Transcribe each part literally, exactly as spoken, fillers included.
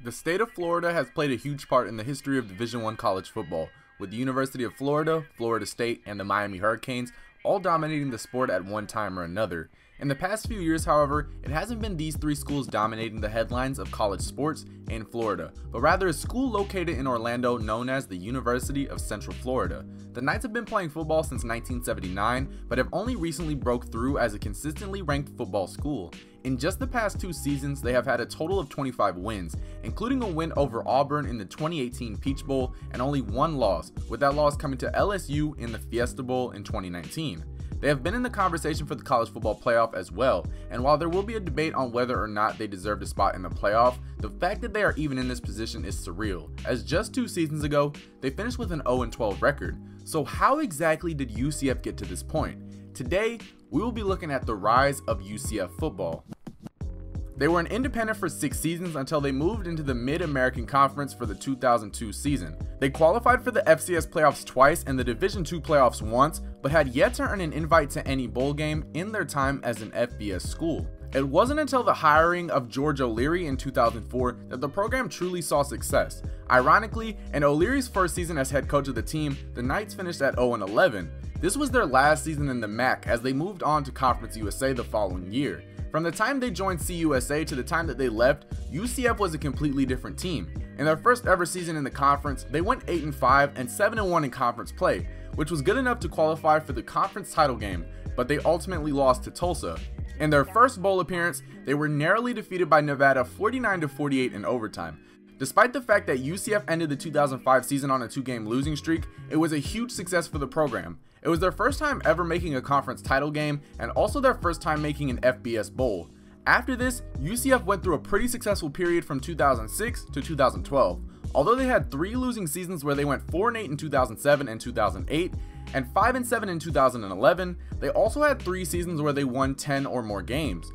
The state of Florida has played a huge part in the history of Division one college football, with the University of Florida, Florida State, and the Miami Hurricanes all dominating the sport at one time or another. In the past few years, however, it hasn't been these three schools dominating the headlines of college sports in Florida, but rather a school located in Orlando known as the University of Central Florida. The Knights have been playing football since nineteen seventy-nine, but have only recently broke through as a consistently ranked football school. In just the past two seasons, they have had a total of twenty-five wins, including a win over Auburn in the twenty eighteen Peach Bowl and only one loss, with that loss coming to L S U in the Fiesta Bowl in twenty nineteen. They have been in the conversation for the college football playoff as well, and while there will be a debate on whether or not they deserved a spot in the playoff, the fact that they are even in this position is surreal, as just two seasons ago, they finished with an oh and twelve record. So how exactly did U C F get to this point? Today, we will be looking at the rise of U C F football. They were an independent for six seasons until they moved into the Mid-American Conference for the two thousand two season. They qualified for the F C S playoffs twice and the Division two playoffs once, but had yet to earn an invite to any bowl game in their time as an F B S school. It wasn't until the hiring of George O'Leary in two thousand four that the program truly saw success. Ironically, in O'Leary's first season as head coach of the team, the Knights finished at oh and eleven. This was their last season in the M A C as they moved on to Conference U S A the following year. From the time they joined C U S A to the time that they left, U C F was a completely different team. In their first ever season in the conference, they went eight and five and seven and one in conference play, which was good enough to qualify for the conference title game, but they ultimately lost to Tulsa. In their first bowl appearance, they were narrowly defeated by Nevada forty-nine to forty-eight in overtime. Despite the fact that U C F ended the two thousand five season on a two-game losing streak, it was a huge success for the program. It was their first time ever making a conference title game and also their first time making an F B S bowl. After this, U C F went through a pretty successful period from two thousand six to two thousand twelve. Although they had three losing seasons where they went four and eight in two thousand seven and two thousand eight, and five and seven in two thousand eleven, they also had three seasons where they won ten or more games.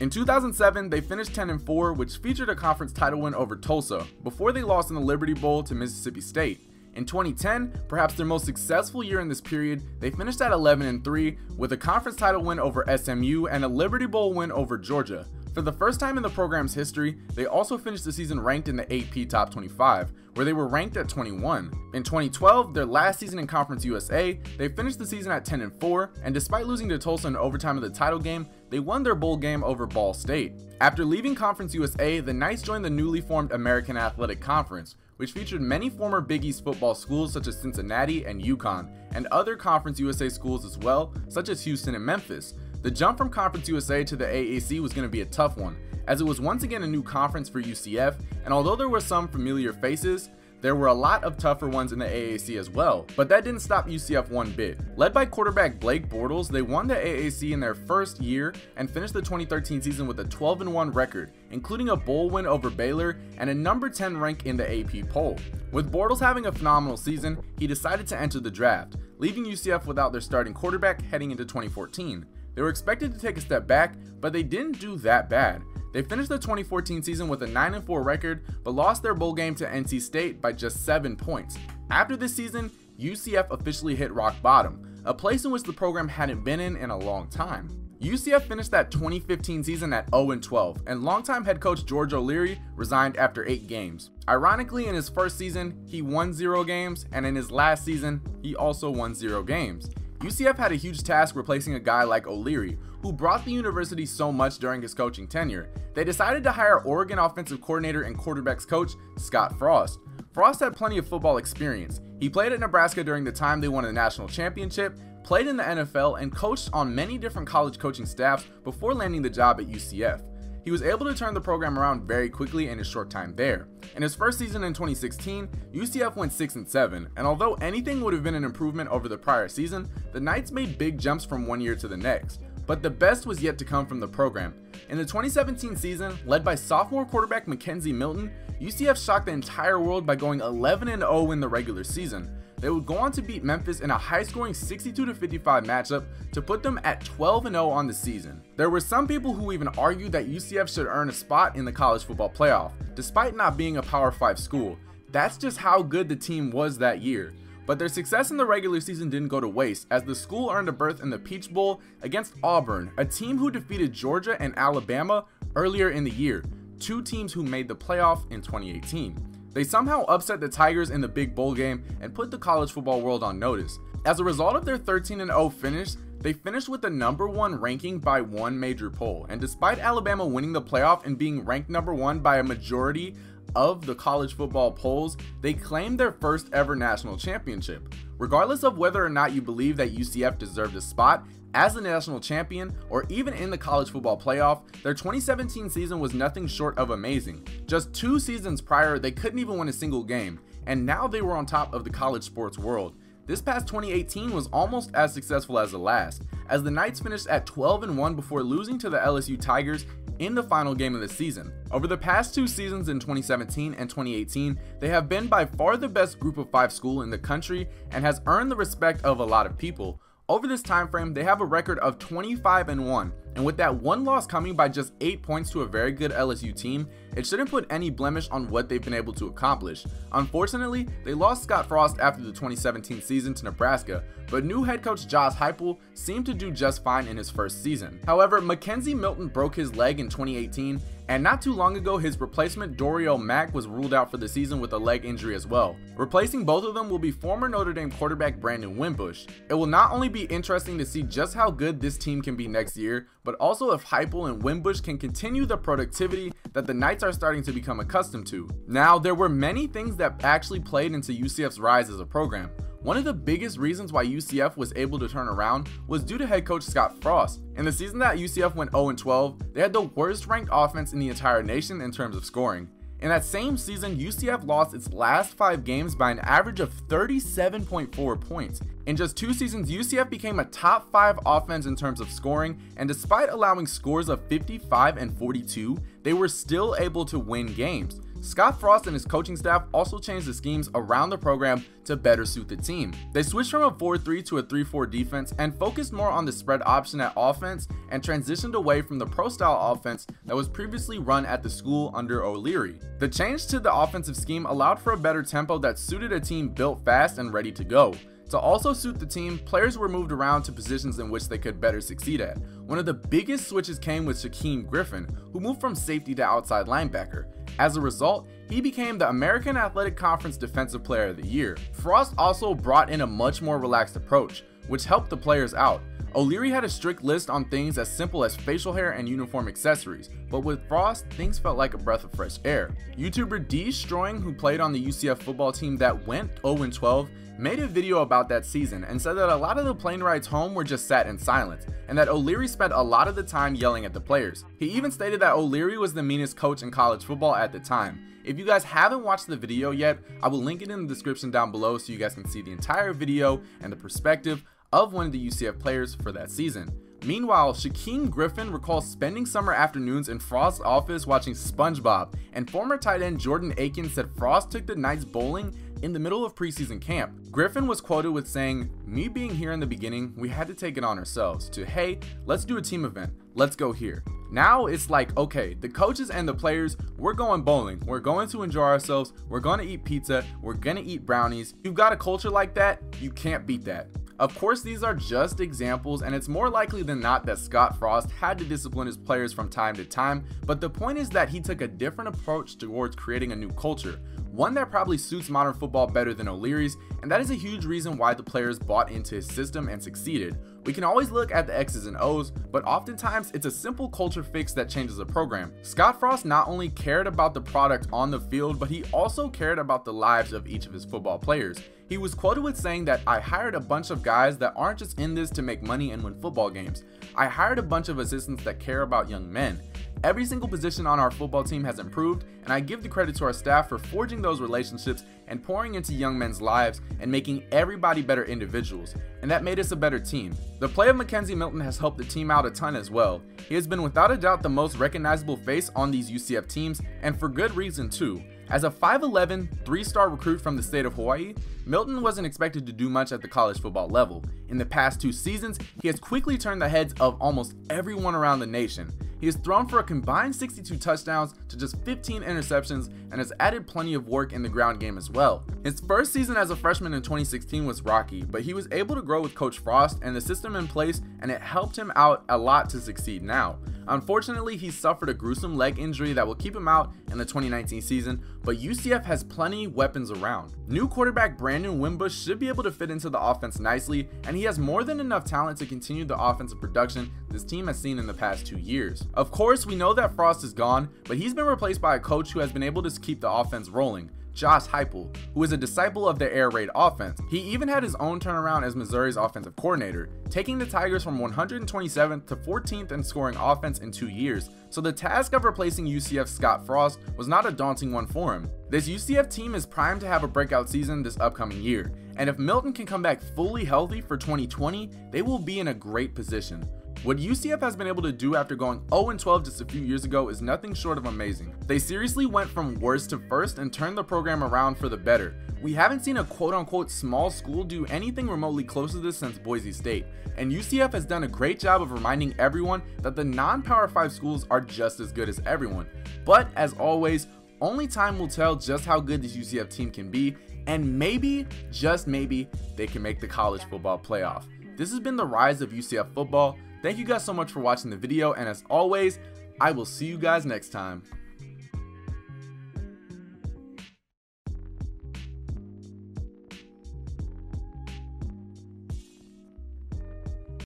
In two thousand seven, they finished ten and four, which featured a conference title win over Tulsa, before they lost in the Liberty Bowl to Mississippi State. In twenty ten, perhaps their most successful year in this period, they finished at eleven and three with a conference title win over S M U and a Liberty Bowl win over Georgia. For the first time in the program's history, they also finished the season ranked in the A P Top twenty-five, where they were ranked at twenty-one. In twenty twelve, their last season in Conference U S A, they finished the season at ten and four, and despite losing to Tulsa in overtime of the title game, they won their bowl game over Ball State. After leaving Conference U S A, the Knights joined the newly formed American Athletic Conference, which featured many former Big East football schools such as Cincinnati and UConn, and other Conference U S A schools as well, such as Houston and Memphis. The jump from Conference U S A to the A A C was going to be a tough one, as it was once again a new conference for U C F, and although there were some familiar faces, there were a lot of tougher ones in the A A C as well, but that didn't stop U C F one bit. Led by quarterback Blake Bortles, they won the A A C in their first year and finished the twenty thirteen season with a twelve and one record, including a bowl win over Baylor and a number ten rank in the A P poll. With Bortles having a phenomenal season, he decided to enter the draft, leaving U C F without their starting quarterback heading into twenty fourteen. They were expected to take a step back, but they didn't do that bad. They finished the twenty fourteen season with a nine and four record, but lost their bowl game to N C State by just seven points. After this season, U C F officially hit rock bottom, a place in which the program hadn't been in in a long time. U C F finished that twenty fifteen season at oh and twelve, and longtime head coach George O'Leary resigned after eight games. Ironically, in his first season, he won zero games, and in his last season, he also won zero games. U C F had a huge task replacing a guy like O'Leary, who brought the university so much during his coaching tenure. They decided to hire Oregon offensive coordinator and quarterbacks coach Scott Frost. Frost had plenty of football experience. He played at Nebraska during the time they won the national championship, played in the N F L, and coached on many different college coaching staffs before landing the job at U C F. He was able to turn the program around very quickly in his short time there. In his first season in twenty sixteen, U C F went six and seven, and although anything would have been an improvement over the prior season, the Knights made big jumps from one year to the next. But the best was yet to come from the program. In the twenty seventeen season, led by sophomore quarterback McKenzie Milton, U C F shocked the entire world by going eleven and oh in the regular season. They would go on to beat Memphis in a high-scoring sixty-two to fifty-five matchup to put them at twelve and oh on the season. There were some people who even argued that U C F should earn a spot in the college football playoff, despite not being a Power five school. That's just how good the team was that year. But their success in the regular season didn't go to waste, as the school earned a berth in the Peach Bowl against Auburn, a team who defeated Georgia and Alabama earlier in the year. two teams who made the playoff in twenty eighteen. They somehow upset the Tigers in the big bowl game and put the college football world on notice. As a result of their thirteen and oh finish, they finished with the number one ranking by one major poll, and despite Alabama winning the playoff and being ranked number one by a majority of the college football polls, they claimed their first ever national championship. Regardless of whether or not you believe that U C F deserved a spot as the national champion or even in the college football playoff, their twenty seventeen season was nothing short of amazing. Just two seasons prior, they couldn't even win a single game, and now they were on top of the college sports world. This past twenty eighteen was almost as successful as the last, as the Knights finished at twelve and one before losing to the L S U Tigers in the final game of the season. Over the past two seasons in twenty seventeen and twenty eighteen, they have been by far the best group of five school in the country and has earned the respect of a lot of people. Over this time frame, they have a record of twenty-five and one, and with that one loss coming by just eight points to a very good L S U team, it shouldn't put any blemish on what they've been able to accomplish. Unfortunately, they lost Scott Frost after the twenty seventeen season to Nebraska, but new head coach Josh Heupel seemed to do just fine in his first season. However, McKenzie Milton broke his leg in twenty eighteen, and not too long ago his replacement Dorial Mack was ruled out for the season with a leg injury as well. Replacing both of them will be former Notre Dame quarterback Brandon Wimbush. It will not only be interesting to see just how good this team can be next year, but also if Heupel and Wimbush can continue the productivity that the Knights are starting to become accustomed to. Now, there were many things that actually played into U C F's rise as a program. One of the biggest reasons why U C F was able to turn around was due to head coach Scott Frost. In the season that U C F went oh and twelve, they had the worst ranked offense in the entire nation in terms of scoring. In that same season, U C F lost its last five games by an average of thirty-seven point four points. In just two seasons, U C F became a top five offense in terms of scoring, and despite allowing scores of fifty-five and forty-two, they were still able to win games. Scott Frost and his coaching staff also changed the schemes around the program to better suit the team. They switched from a four three to a three four defense and focused more on the spread option at offense and transitioned away from the pro-style offense that was previously run at the school under O'Leary. The change to the offensive scheme allowed for a better tempo that suited a team built fast and ready to go. To also suit the team, players were moved around to positions in which they could better succeed at. One of the biggest switches came with Shaquem Griffin, who moved from safety to outside linebacker. As a result, he became the American Athletic Conference Defensive Player of the Year. Frost also brought in a much more relaxed approach, which helped the players out. O'Leary had a strict list on things as simple as facial hair and uniform accessories, but with Frost, things felt like a breath of fresh air. YouTuber Deestroying, who played on the U C F football team that went oh and twelve, made a video about that season and said that a lot of the plane rides home were just sat in silence, and that O'Leary spent a lot of the time yelling at the players. He even stated that O'Leary was the meanest coach in college football at the time. If you guys haven't watched the video yet, I will link it in the description down below so you guys can see the entire video and the perspective of one of the U C F players for that season. Meanwhile, Shaquem Griffin recalls spending summer afternoons in Frost's office watching SpongeBob, and former tight end Jordan Akins said Frost took the Knights bowling in the middle of preseason camp. Griffin was quoted with saying, "Me being here in the beginning, we had to take it on ourselves, to hey, let's do a team event, let's go here. Now it's like, okay, the coaches and the players, we're going bowling, we're going to enjoy ourselves, we're going to eat pizza, we're going to eat brownies. You've got a culture like that, you can't beat that." Of course, these are just examples, and it's more likely than not that Scott Frost had to discipline his players from time to time, but the point is that he took a different approach towards creating a new culture, one that probably suits modern football better than O'Leary's, and that is a huge reason why the players bought into his system and succeeded. We can always look at the X's and O's, but oftentimes it's a simple culture fix that changes a program. Scott Frost not only cared about the product on the field, but he also cared about the lives of each of his football players. He was quoted with saying that, "I hired a bunch of guys that aren't just in this to make money and win football games. I hired a bunch of assistants that care about young men. Every single position on our football team has improved, and I give the credit to our staff for forging those relationships and pouring into young men's lives and making everybody better individuals, and that made us a better team." The play of McKenzie Milton has helped the team out a ton as well. He has been without a doubt the most recognizable face on these U C F teams, and for good reason too. As a five eleven, three-star recruit from the state of Hawaii, Milton wasn't expected to do much at the college football level. In the past two seasons, he has quickly turned the heads of almost everyone around the nation. He has thrown for a combined sixty-two touchdowns to just fifteen interceptions and has added plenty of work in the ground game as well. His first season as a freshman in twenty sixteen was rocky, but he was able to grow with Coach Frost and the system in place, and it helped him out a lot to succeed now. Unfortunately, he suffered a gruesome leg injury that will keep him out in the twenty nineteen season, but U C F has plenty weapons around. New quarterback Brandon Wimbush should be able to fit into the offense nicely, and he has more than enough talent to continue the offensive production this team has seen in the past two years. Of course, we know that Frost is gone, but he's been replaced by a coach who has been able to keep the offense rolling, Josh Heupel, who is a disciple of the air raid offense. He even had his own turnaround as Missouri's offensive coordinator, taking the Tigers from one hundred twenty-seventh to fourteenth in scoring offense in two years, so the task of replacing U C F's Scott Frost was not a daunting one for him. This U C F team is primed to have a breakout season this upcoming year, and if Milton can come back fully healthy for twenty twenty, they will be in a great position. What U C F has been able to do after going oh and twelve just a few years ago is nothing short of amazing. They seriously went from worst to first and turned the program around for the better. We haven't seen a quote-unquote small school do anything remotely close to this since Boise State, and U C F has done a great job of reminding everyone that the non-Power five schools are just as good as everyone. But as always, only time will tell just how good this U C F team can be, and maybe, just maybe, they can make the college football playoff. This has been the rise of U C F football. Thank you guys so much for watching the video, and as always, I will see you guys next time.